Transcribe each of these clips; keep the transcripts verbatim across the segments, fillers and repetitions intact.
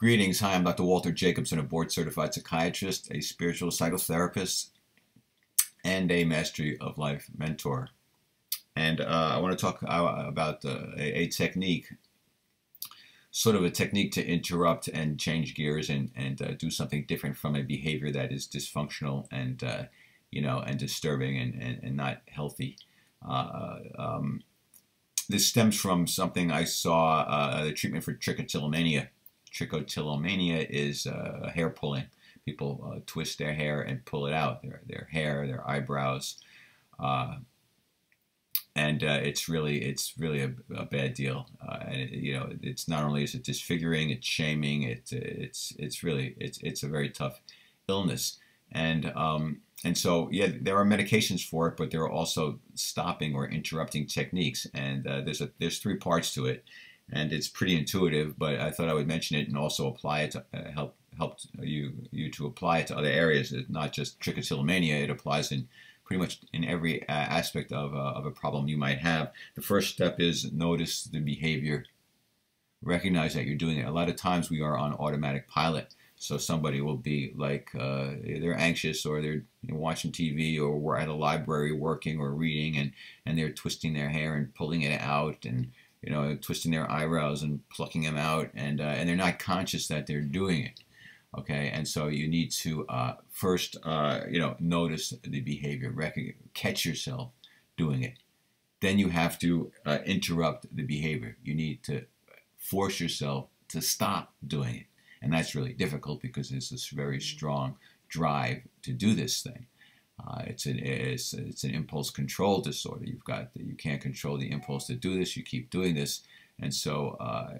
Greetings. Hi, I'm Doctor Walter Jacobson, a board-certified psychiatrist, a spiritual psychotherapist, and a Mastery of Life mentor. And uh, I want to talk uh, about uh, a, a technique, sort of a technique to interrupt and change gears and, and uh, do something different from a behavior that is dysfunctional and, uh, you know, and disturbing and, and, and not healthy. Uh, um, this stems from something I saw, uh, the treatment for trichotillomania. Trichotillomania is uh, hair pulling. People uh, twist their hair and pull it out, their, their hair, their eyebrows, uh, and uh, it's really it's really a, a bad deal. Uh, and it, you know, it's not only is it disfiguring, it's shaming. It it's it's really it's it's a very tough illness. And um, and so yeah, there are medications for it, but there are also stopping or interrupting techniques. And uh, there's a there's three parts to it. And it's pretty intuitive, but I thought I would mention it and also apply it to uh, help help you you to apply it to other areas. It's not just trichotillomania; it applies in pretty much in every uh, aspect of uh, of a problem you might have. The first step is notice the behavior, recognize that you're doing it. A lot of times we are on automatic pilot, so somebody will be like uh, they're anxious or they're you know, watching T V or we're at a library working or reading, and and they're twisting their hair and pulling it out and. You know, twisting their eyebrows and plucking them out, and uh, and they're not conscious that they're doing it. Okay, and so you need to uh, first, uh, you know, notice the behavior, catch yourself doing it. Then you have to uh, interrupt the behavior. You need to force yourself to stop doing it, and that's really difficult because there's this very strong drive to do this thing. Uh, it's an it's, it's an impulse control disorder. You've got the, you can't control the impulse to do this. You keep doing this, and so uh,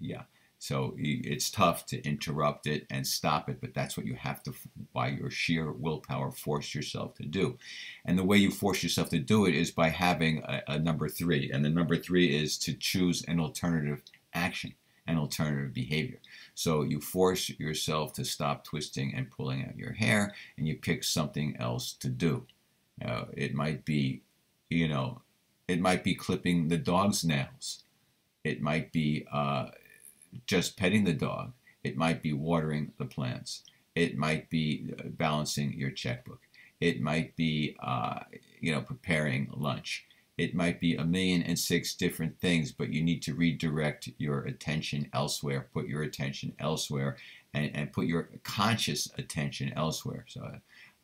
yeah. So it's tough to interrupt it and stop it, but that's what you have to, by your sheer willpower, force yourself to do. And the way you force yourself to do it is by having a, a number three, and the number three is to choose an alternative action, an alternative behavior. So you force yourself to stop twisting and pulling out your hair, and you pick something else to do. Uh, it might be, you know, it might be clipping the dog's nails. It might be uh, just petting the dog. It might be watering the plants. It might be balancing your checkbook. It might be, uh, you know, preparing lunch. It might be a million and six different things, but you need to redirect your attention elsewhere, put your attention elsewhere, and, and put your conscious attention elsewhere. So,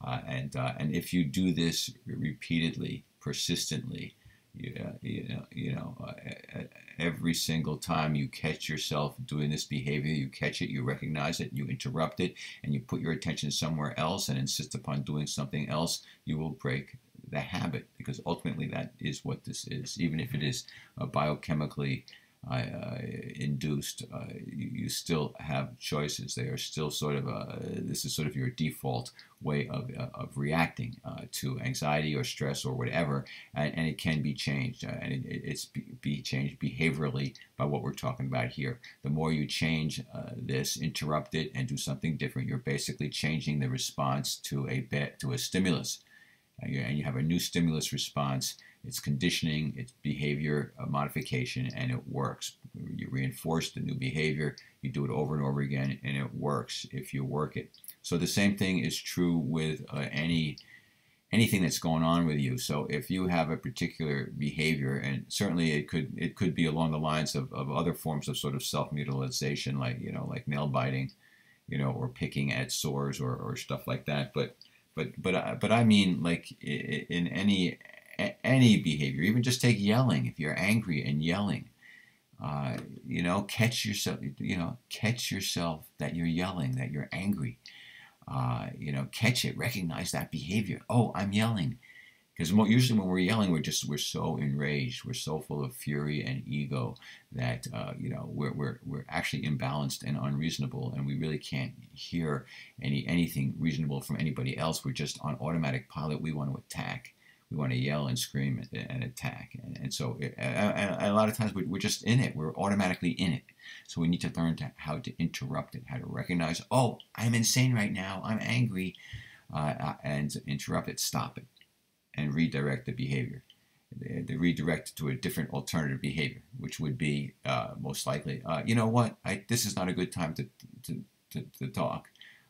uh, and, uh, and if you do this repeatedly, persistently, you, uh, you know, you know uh, every single time you catch yourself doing this behavior, you catch it, you recognize it, you interrupt it, and you put your attention somewhere else and insist upon doing something else, you will break the habit, because ultimately that is what this is. Even if it is uh, biochemically uh, uh, induced, uh, you, you still have choices. They are still sort of a, this is sort of your default way of, uh, of reacting uh, to anxiety or stress or whatever, and, and it can be changed, uh, and it, it's be, be changed behaviorally by what we're talking about here. The more you change uh, this, interrupt it, and do something different, you're basically changing the response to a bet to a stimulus. And you have a new stimulus response. It's conditioning, it's behavior modification, and it works. You reinforce the new behavior, you do it over and over again, and it works if you work it. So the same thing is true with uh, any anything that's going on with you. So if you have a particular behavior, and certainly it could it could be along the lines of, of other forms of sort of self-mutilation, like you know, like nail biting, you know, or picking at sores or, or stuff like that, but. But but but I mean, like in any any behavior, even just take yelling. If you're angry and yelling, uh, you know, catch yourself. You know, catch yourself that you're yelling, that you're angry. Uh, you know, catch it. Recognize that behavior. Oh, I'm yelling, because usually when we're yelling, we're just we're so enraged, we're so full of fury and ego that uh, you know we're we're we're actually imbalanced and unreasonable, and we really can't hear any anything reasonable from anybody else. We're just on automatic pilot. We want to attack. We want to yell and scream and, and attack. And, and so it, and a lot of times we're just in it. We're automatically in it. So we need to learn to, how to interrupt it, how to recognize, oh, I'm insane right now. I'm angry. Uh, and interrupt it, stop it, and redirect the behavior. they're redirected to a different alternative behavior, which would be uh, most likely, uh, you know what, I, this is not a good time to, to, to, to talk.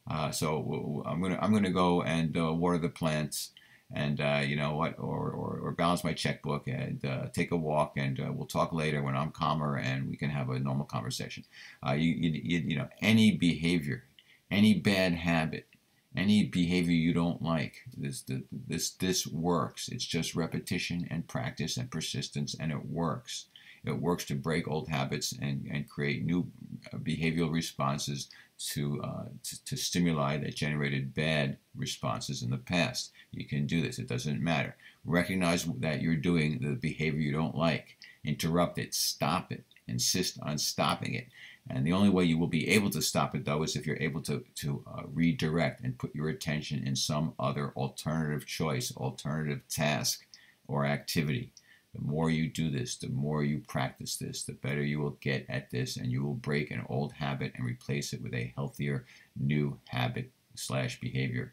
Uh, so I'm gonna I'm gonna go and uh, water the plants, and uh, you know what, or, or or balance my checkbook, and uh, take a walk, and uh, we'll talk later when I'm calmer and we can have a normal conversation. Uh, you, you you know any behavior, any bad habit, any behavior you don't like, this this this works. It's just repetition and practice and persistence, and it works. It works to break old habits and, and create new behavioral responses to, uh, to, to stimuli that generated bad responses in the past. You can do this. It doesn't matter. Recognize that you're doing the behavior you don't like. Interrupt it. Stop it. Insist on stopping it. And the only way you will be able to stop it, though, is if you're able to, to uh, redirect and put your attention in some other alternative choice, alternative task, or activity. The more you do this, the more you practice this, the better you will get at this, and you will break an old habit and replace it with a healthier new habit slash behavior.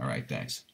All right, thanks.